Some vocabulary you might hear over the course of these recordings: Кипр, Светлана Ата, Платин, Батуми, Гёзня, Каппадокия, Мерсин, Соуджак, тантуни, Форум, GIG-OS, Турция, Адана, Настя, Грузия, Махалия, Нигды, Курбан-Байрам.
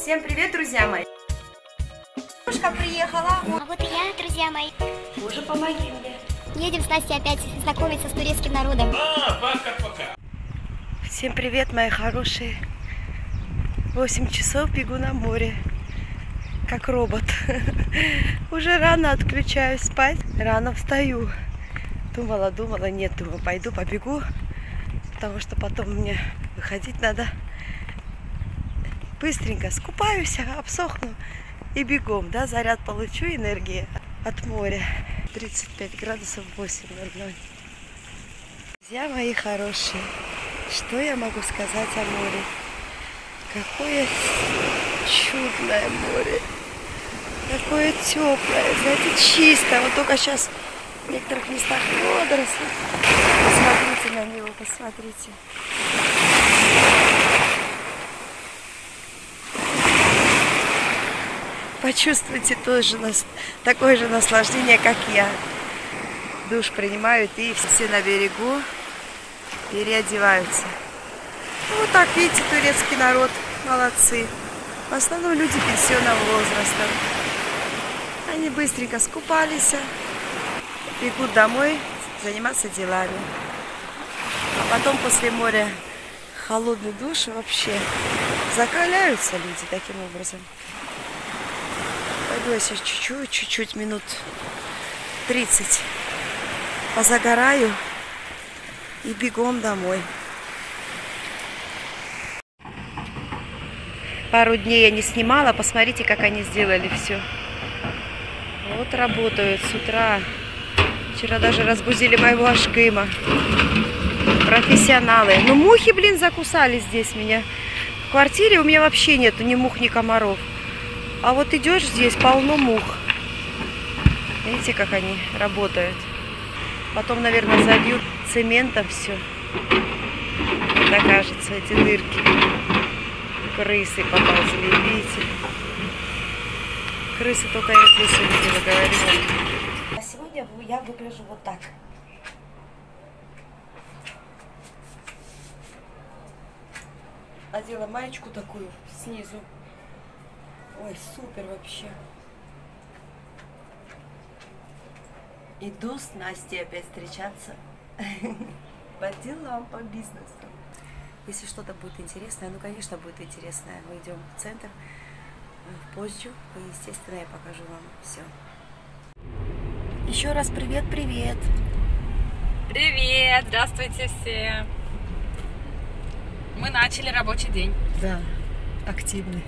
Всем привет, друзья мои. Девушка приехала. А вот и я, друзья мои. Уже помоги мне. Едем с Настей опять знакомиться с турецким народом. Пока-пока. Всем привет, мои хорошие. 8 часов бегу на море, как робот. Уже рано отключаюсь спать, рано встаю. Думала, пойду побегу, потому что потом мне выходить надо. Быстренько скупаюсь, обсохну и бегом, да, заряд получу, энергии от моря. 35 градусов 8:00. Друзья мои хорошие, что я могу сказать о море? Какое чудное море, какое теплое, знаете, чистое. Вот только сейчас в некоторых местах водоросли. Посмотрите на него, посмотрите. Почувствуйте тоже такое же наслаждение, как я. Душ принимают и все на берегу переодеваются. Вот так, видите, турецкий народ, молодцы. В основном люди пенсионного возраста. Они быстренько скупались, бегут домой заниматься делами. А потом после моря холодный душ, вообще закаляются люди таким образом. Пойду я сейчас чуть-чуть, минут 30 позагораю и бегом домой. Пару дней я не снимала, посмотрите, как они сделали все. Вот работают с утра. Вчера даже разбудили моего ашкыма. Профессионалы. Ну, мухи, блин, закусали здесь меня. В квартире у меня вообще нету ни мух, ни комаров. А вот идешь, здесь полно мух. Видите, как они работают. Потом, наверное, зальют цементом все. Вот, окажется, эти дырки. Крысы поползли, видите? Крысы только я здесь увидела, говорила. А сегодня я выгляжу вот так. Надела маечку такую снизу. Ой, супер вообще. Иду с Настей опять встречаться. По делам, по бизнесу. Если что-то будет интересное, ну, конечно, будет интересное. Мы идем в центр позже, и, естественно, я покажу вам все. Еще раз привет-привет! Привет! Здравствуйте все! Мы начали рабочий день. Да, активный.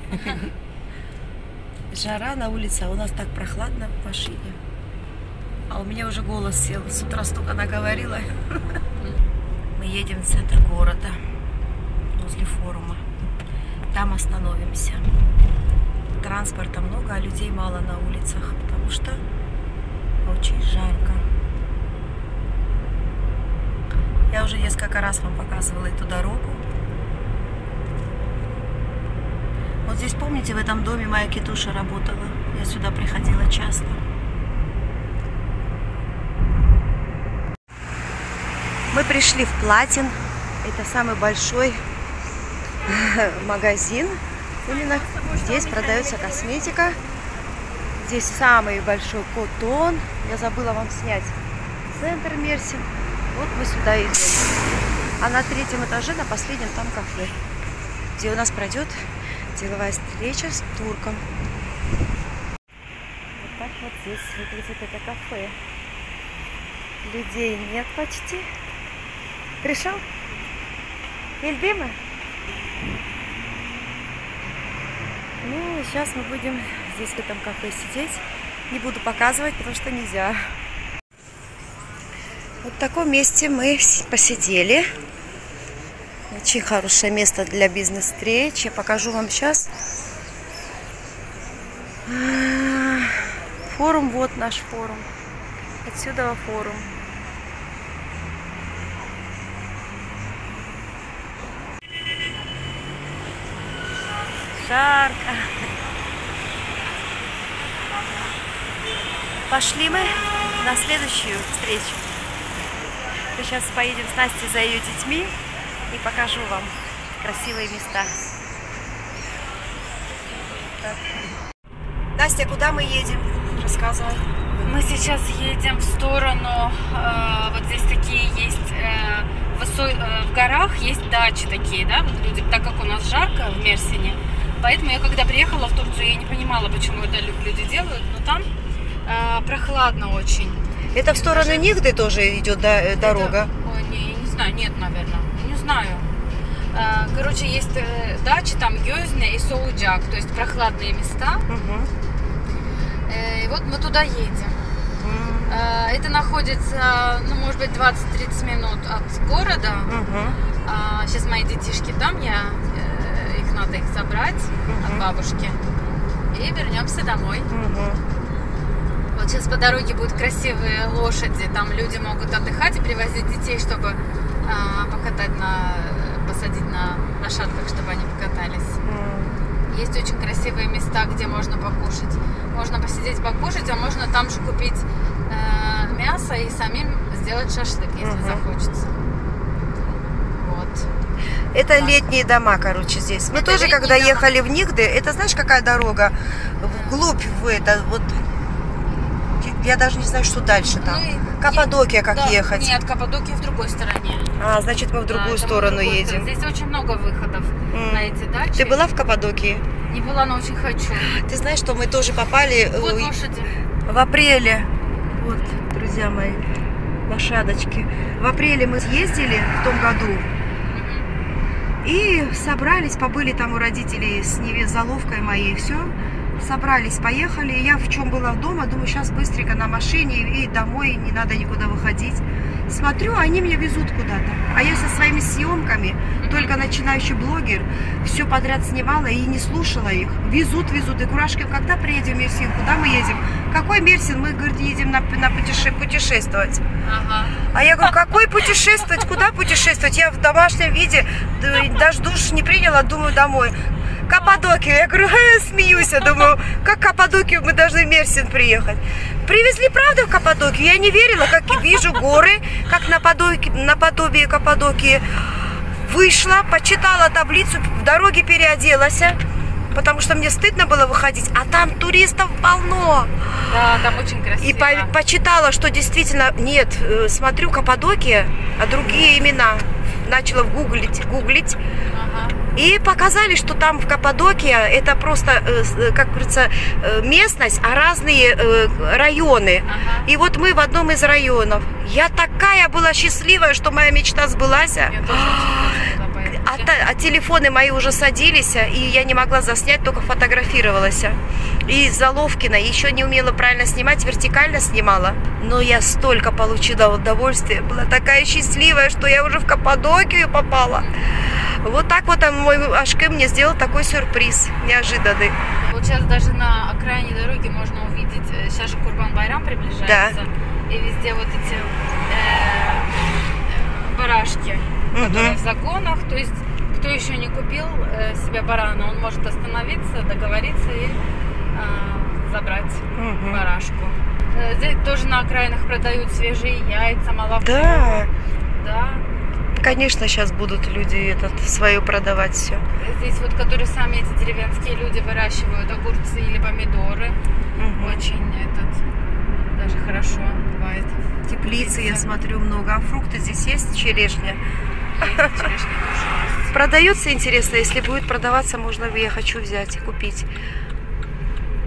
Жара на улице, а у нас так прохладно в машине. А у меня уже голос сел, с утра столько наговорила. Мы едем в центр города. Возле форума. Там остановимся. Транспорта много, а людей мало на улицах, потому что очень жарко. Я уже несколько раз вам показывала эту дорогу. Вот здесь, помните, в этом доме моя Китуша работала. Я сюда приходила часто. Мы пришли в Платин. Это самый большой магазин. Именно здесь продается косметика. Здесь самый большой котон. Я забыла вам снять центр Мерсин. Вот мы сюда идем. А на третьем этаже, на последнем, там кафе, где у нас пройдет деловая встреча с турком. Вот так вот здесь выглядит это кафе. Людей нет почти. Пришел? Ильдима? Ну, сейчас мы будем здесь в этом кафе сидеть. Не буду показывать, потому что нельзя. Вот в таком месте мы посидели. Очень хорошее место для бизнес-встреч. Я покажу вам сейчас. Форум, вот наш форум. Отсюда форум. Жарко. Пошли мы на следующую встречу. Мы сейчас поедем с Настей за ее детьми и покажу вам красивые места. так. Настя, куда мы едем? Рассказывай. Мы сейчас едем в сторону, вот здесь такие есть, в горах есть дачи такие, да, вот люди, так как у нас жарко в Мерсине, поэтому я когда приехала в Турцию, я не понимала, почему это люди делают, но там прохладно очень. Это в сторону Нигды тоже идет дорога? Это, ой, не знаю, нет, наверное, не знаю. Короче, есть дачи, там Гёзня и Соуджак, то есть прохладные места. Угу. И вот мы туда едем. Это находится, ну, может быть, 20-30 минут от города. Сейчас мои детишки там, их надо собрать от бабушки. И вернемся домой. Вот сейчас по дороге будут красивые лошади. Там люди могут отдыхать и привозить детей, чтобы посадить на лошадках, чтобы они покатались. Есть очень красивые места, где можно покушать. Можно посидеть покушать, а можно там же купить мясо и самим сделать шашлык, если захочется. Вот. Это так. Летние дома, короче, здесь. Мы тоже, когда ехали в Нигды, это знаешь, какая дорога? Вглубь в это, вот... Я даже не знаю, что дальше там. Каппадокия, как ехать? Нет, Каппадокия в другой стороне. А, значит, мы в другую сторону едем. Здесь очень много выходов на эти дачи. Ты была в Каппадокии? Не была, но очень хочу. Ты знаешь, что мы тоже попали в апреле. Вот, друзья мои, лошадочки. В апреле мы съездили в том году. И собрались, побыли там у родителей с невезоловкой моей, все. Собрались, поехали. Я в чем была дома, думаю, сейчас быстренько на машине и домой, не надо никуда выходить. Смотрю, они меня везут куда-то. А я со своими съемками, только начинающий блогер, все подряд снимала и не слушала их. Везут, везут. И Курашкин, когда приедем в Мерсин? Куда мы едем? Какой Мерсин? Мы, говорит, едем путешествовать. Ага. А я говорю, какой путешествовать? Куда путешествовать? Я в домашнем виде, даже душ не приняла, думаю, домой. Каппадокию. Я говорю, смеюсь, я думаю, как Каппадокию мы должны в Мерсин приехать. Привезли, правда, в Каппадокию? Я не верила, как вижу горы, как наподобие Каппадокии. Вышла, почитала таблицу, в дороге переоделась, потому что мне стыдно было выходить, а там туристов полно. Да, там очень красиво. И почитала, что действительно, нет, смотрю Каппадокия, а другие имена. Начала гуглить. И показали, что там в Каппадокии это просто, как говорится, местность, а разные районы. И вот мы в одном из районов. Я такая была счастливая, что моя мечта сбылась. А телефоны мои уже садились, и я не могла заснять, только фотографировалась. И заловкина, еще не умела правильно снимать, вертикально снимала. Но я столько получила удовольствия, была такая счастливая, что я уже в Каппадокию попала. Вот так вот мой Ашке мне сделал такой сюрприз, неожиданный. Вот сейчас даже на окраине дороги можно увидеть, сейчас же Курбан-Байрам приближается, да. И везде вот эти барашки, которые в загонах, то есть кто еще не купил себе барана, он может остановиться, договориться и забрать барашку. Здесь тоже на окраинах продают свежие яйца, молоко. Да. Да. Конечно, сейчас будут люди свое продавать все. Здесь вот, которые сами эти деревенские люди выращивают огурцы или помидоры. Очень даже хорошо бывает. Теплицы, я смотрю, много. А фрукты здесь есть? Черешня. Есть, черешня тоже есть. Продается, интересно, если будет продаваться, можно, я хочу взять и купить.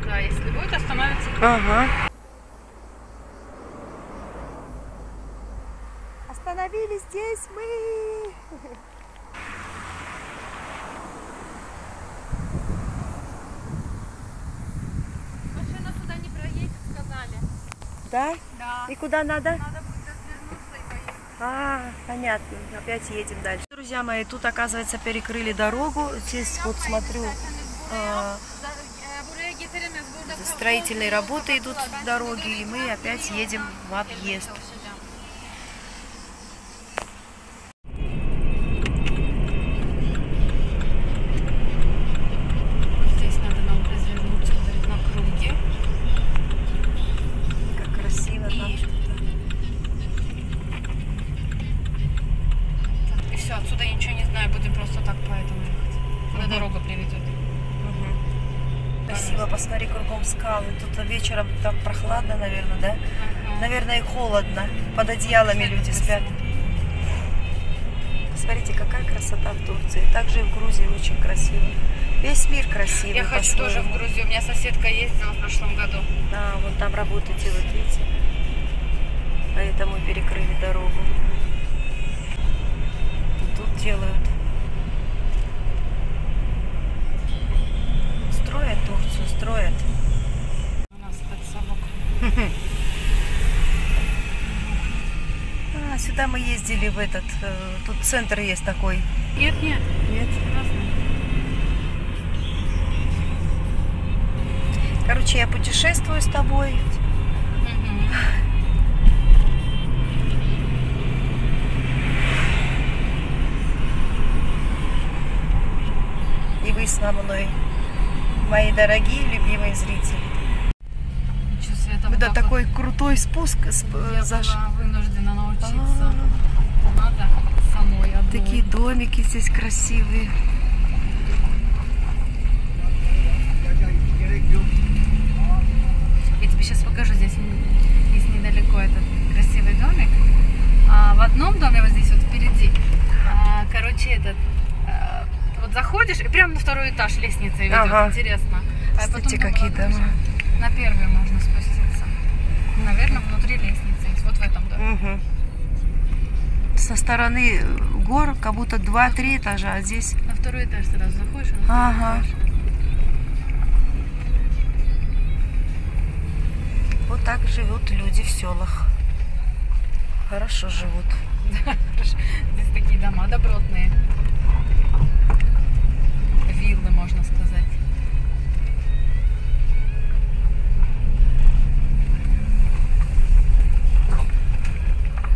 Да, если будет, остановится. Ага. Остановились здесь мы. Машина сюда не проедет, сказали. Да? Да. И куда надо? Надо будет развернуться и поехать. А, понятно. Опять едем дальше. Друзья мои, тут, оказывается, перекрыли дорогу. Здесь вот смотрю, строительные работы идут в дороге, и мы опять едем в объезд. красиво, посмотри, кругом скалы. Тут вечером там прохладно, наверное, да? Наверное, и холодно. Под одеялами люди спят. Посмотрите, какая красота в Турции. Также и в Грузии очень красиво. Весь мир красивый. Я хочу тоже в Грузию. У меня соседка ездила в прошлом году. Да, вот там работы делают, видите. Поэтому перекрыли дорогу. И тут делают. Строят Турцию, строят. У нас подсобок. Сюда мы ездили в этот, тут центр есть такой. Нет, нет. Нет. Короче, я путешествую с тобой. И вы со мной, мои дорогие, любимые зрители. Да, такой крутой спуск. Я была вынуждена научиться. Надо самой одной. Такие домики здесь красивые. Я тебе сейчас покажу. Здесь есть недалеко этот красивый домик. В одном доме вот здесь вот впереди. Короче, этот вот заходишь и прям на второй этаж лестница ведет. Ага. Интересно. А смотрите, какие дома. На первый можно спуститься. Наверное, внутри лестницы есть. Вот в этом доме. Угу. Со стороны гор как будто 2-3 этажа, а здесь... На второй этаж сразу заходишь, а на второй этаж. Вот так живут люди в селах. Хорошо живут. Да, хорошо. Здесь такие дома добротные. Виллы, можно сказать.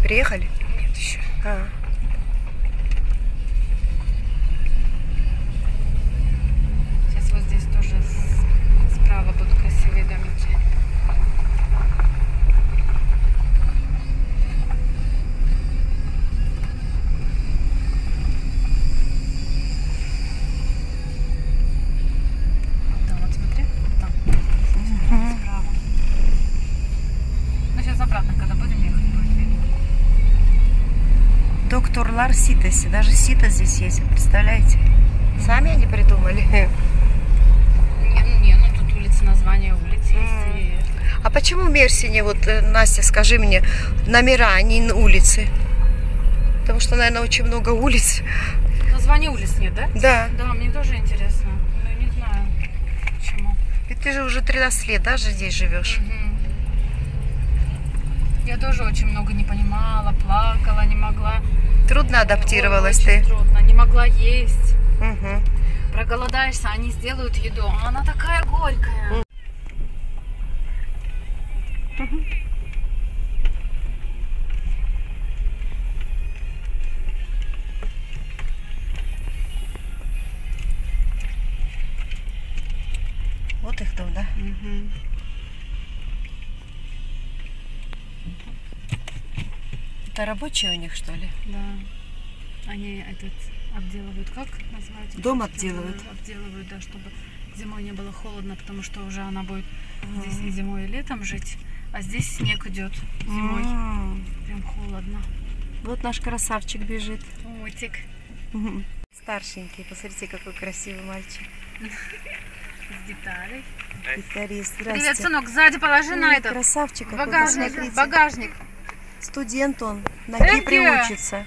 Приехали? Нет, еще. А. Сейчас вот здесь тоже справа будут красивые домики. Доктор Ситоси. Даже сито здесь есть, представляете? Сами они придумали. Не, ну тут улица, название улиц есть. А почему в Мерсине, вот, Настя, скажи мне, номера, а не улицы? Потому что, наверное, очень много улиц. Название улиц нет, да? Да. Да, мне тоже интересно. Но не знаю, почему. Ведь ты же уже 13 лет, да, здесь живешь? Я тоже очень много не понимала, плакала, не могла. Трудно адаптировалась ты. Трудно, не могла есть. Угу. Проголодаешься, они сделают еду, а она такая горькая. Угу. Вот их дом, да? Угу. Рабочие у них, что ли? Да. Они этот обделывают, как называется? Дом обделывают. Обделывают, да, чтобы зимой не было холодно, потому что уже она будет здесь и зимой, и летом жить. А здесь снег идет зимой. Прям холодно. Вот наш красавчик бежит. Утик. Старшенький, посмотрите, какой красивый мальчик. С гитарой. Гитарист, здравствуйте. Привет, сынок, сзади положи на этот. Красавчик. Багажник, багажник. Студент он, на Кипре учится.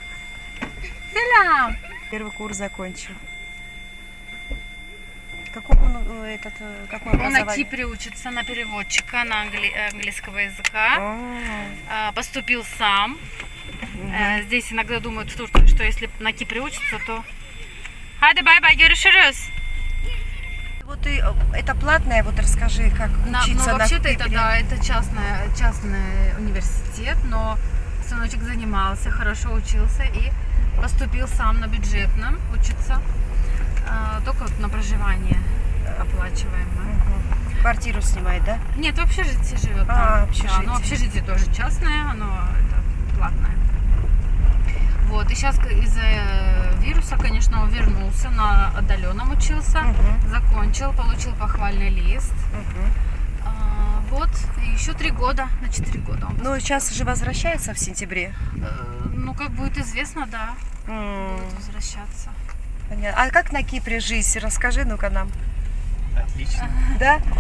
Салям. Первый курс закончил. Какой он на Кипре учится, на переводчика, на английского языка. Поступил сам. Здесь иногда думают в Турции, что если на Кипре учится, то... Хайда, бай-бай, гюришерюс. Вот и это платное, вот расскажи, как учиться. Ну, вообще-то это, да, это частный университет, но сыночек занимался, хорошо учился и поступил сам на бюджетном учиться, только вот на проживание оплачиваемое. Угу. Квартиру снимает, да? Нет, в общежитии живет. А, общежитие. Да, но общежитие тоже частное, оно это платное. Вот. И сейчас из-за вируса, конечно, он вернулся, на отдаленном учился, закончил, получил похвальный лист. Вот, еще 3 года, на 4 года. Ну, сейчас же возвращается в сентябре? Ну, как будет известно, да, будет возвращаться. Понятно. А как на Кипре жизнь? Расскажи, ну-ка, нам. Отлично. Да? Да.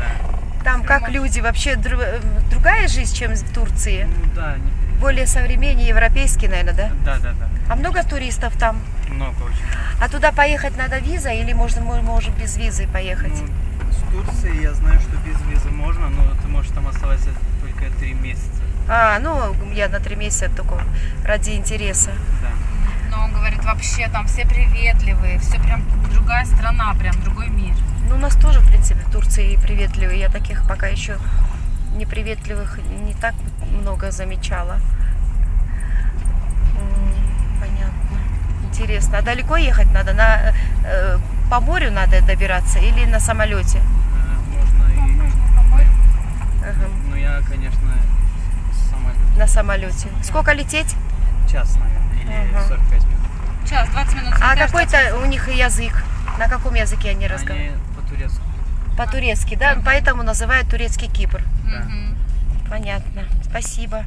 Там как люди? Вообще другая жизнь, чем в Турции? Ну, да. Более современные, европейские, наверное, да? Да, да, да. А много туристов там? Много, очень много. А туда поехать надо виза или мы можем без визы поехать? Ну, с Турции я знаю, что без визы можно, но ты можешь там оставаться только 3 месяца. А, ну я на 3 месяца только ради интереса. Да. Но он говорит, вообще там все приветливые, все прям другая страна, прям другой мир. Ну у нас тоже, в принципе, в Турции приветливые, я таких пока еще... неприветливых не так много замечала. Понятно. Интересно. А далеко ехать надо? По морю надо добираться или на самолете? Можно и по морю. Ну я, конечно, самолет. На самолете. Сколько лететь? Час, наверное, или 45 минут. Час, 20 минут. А какой-то у них язык? На каком языке они разговаривают? По-турецки. По-турецки, да? Поэтому называют турецкий Кипр. Да. Понятно. Спасибо.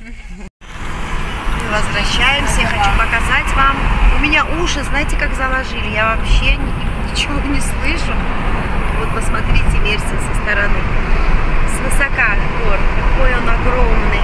Мы возвращаемся. Я хочу показать вам. У меня уши, знаете, как заложили. Я вообще ничего не слышу. Вот посмотрите Мерсин со стороны. С высока гор. Какой он огромный.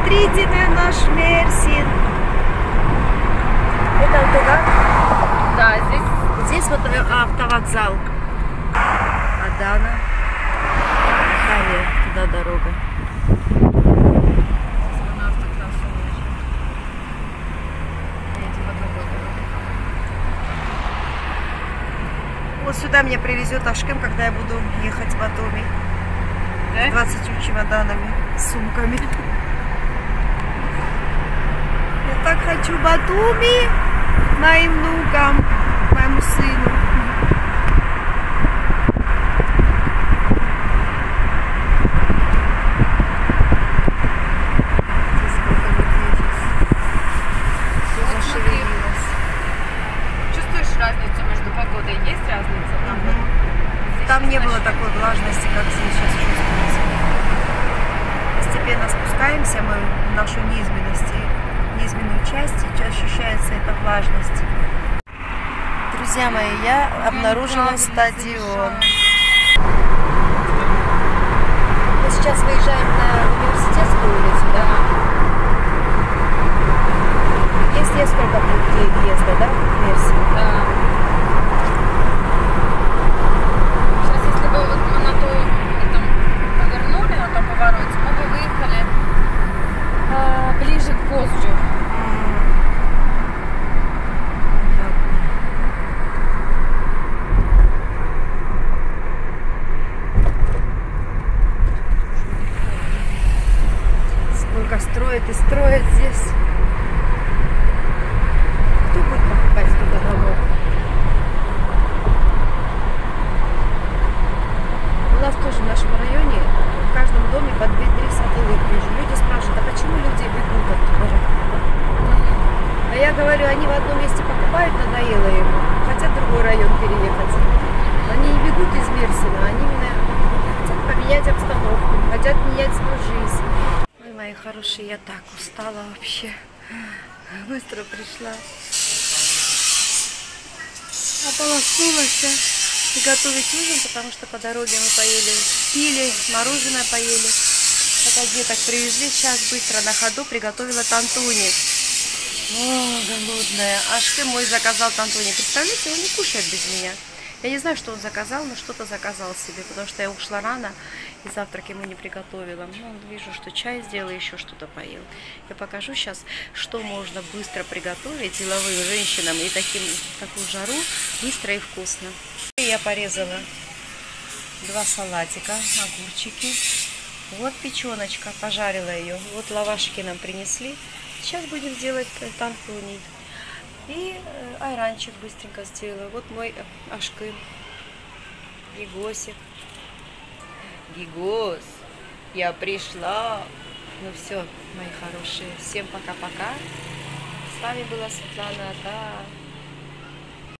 Смотрите на наш Мерсин. Это автовокзал? Да, здесь вот автовокзал. Адана. Махалия. Туда дорога. Вот сюда меня привезет Ашкем, когда я буду ехать в Батуми. Да? 20 чемоданами, сумками. Так хочу Батуми моим внукам, моему сыну. Чувствуешь разницу между погодой? Есть разница? Там не было такой влажности, как здесь сейчас чувствуется. Постепенно спускаемся мы в нашу неизменность. Неизменную часть ощущается эта влажность. Друзья мои, я обнаружила стадион. Мы сейчас выезжаем на Университетскую улицу, да? Есть несколько путей въезда, да, в Мерсин? Да. Сейчас, если бы вот мы на той там повернули, на том повороте, мы бы выехали ближе к Соуджаку. Сколько строят и строят здесь. Кто будет покупать туда домов? У нас тоже в нашем районе в каждом доме по 2-3 садовых вижу. Люди спрашивают, а почему люди бегут оттуда? А я говорю, они в одном месте покупают, надоело ему, хотят в другой район переехать. Они не бегут из Мерсина, они именно хотят поменять обстановку, хотят менять свою жизнь. Ой, мои хорошие, я так устала вообще. Быстро пришла. Ополоснулась. Готовить ужин, потому что по дороге мы поели, пили, мороженое поели. Пока деток привезли, сейчас быстро на ходу приготовила тантуни. О, голодная. Аж ты мой заказал тантуни. Представляете, он не кушает без меня. Я не знаю, что он заказал, но что-то заказал себе, потому что я ушла рано и завтрак ему не приготовила. Ну, вижу, что чай сделал, еще что-то поел. Я покажу сейчас, что можно быстро приготовить деловым женщинам и такую жару быстро и вкусно. Я порезала 2 салатика, огурчики. Вот печеночка, пожарила ее. Вот лавашки нам принесли. Сейчас будем делать тантуни. И айранчик быстренько сделала. Вот мой ашкым. Гигосик. Гигос, я пришла. Ну все, мои хорошие. Всем пока-пока. С вами была Светлана Ата.